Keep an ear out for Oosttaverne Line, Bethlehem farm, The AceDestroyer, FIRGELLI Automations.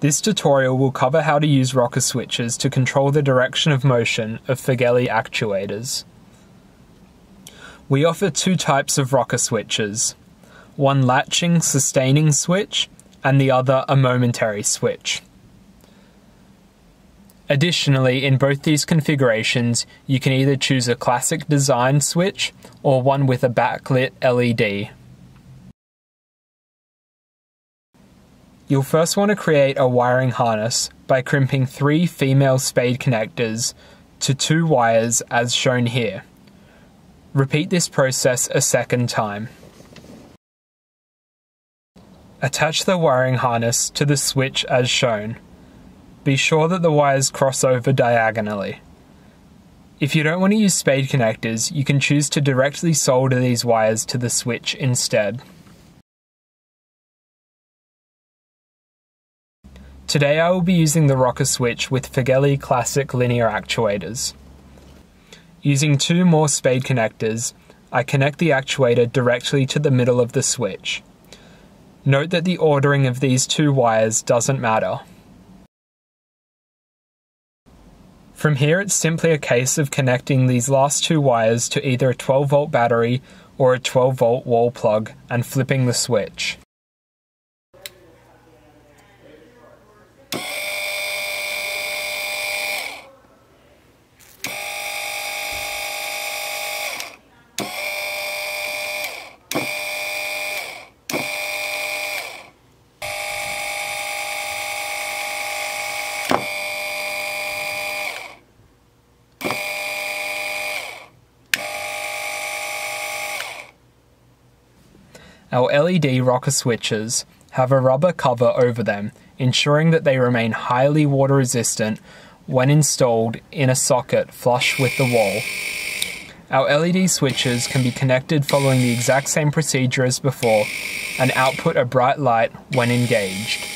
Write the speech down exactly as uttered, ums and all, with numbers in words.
This tutorial will cover how to use rocker switches to control the direction of motion of Firgelli actuators. We offer two types of rocker switches, one latching, sustaining switch, and the other a momentary switch. Additionally, in both these configurations, you can either choose a classic design switch or one with a backlit L E D. You'll first want to create a wiring harness by crimping three female spade connectors to two wires as shown here. Repeat this process a second time. Attach the wiring harness to the switch as shown. Be sure that the wires cross over diagonally. If you don't want to use spade connectors, you can choose to directly solder these wires to the switch instead. Today I will be using the rocker switch with Firgelli classic linear actuators. Using two more spade connectors, I connect the actuator directly to the middle of the switch. Note that the ordering of these two wires doesn't matter. From here it's simply a case of connecting these last two wires to either a twelve volt battery or a twelve volt wall plug and flipping the switch. Our L E D rocker switches have a rubber cover over them, ensuring that they remain highly water resistant when installed in a socket flush with the wall. Our L E D switches can be connected following the exact same procedure as before and output a bright light when engaged.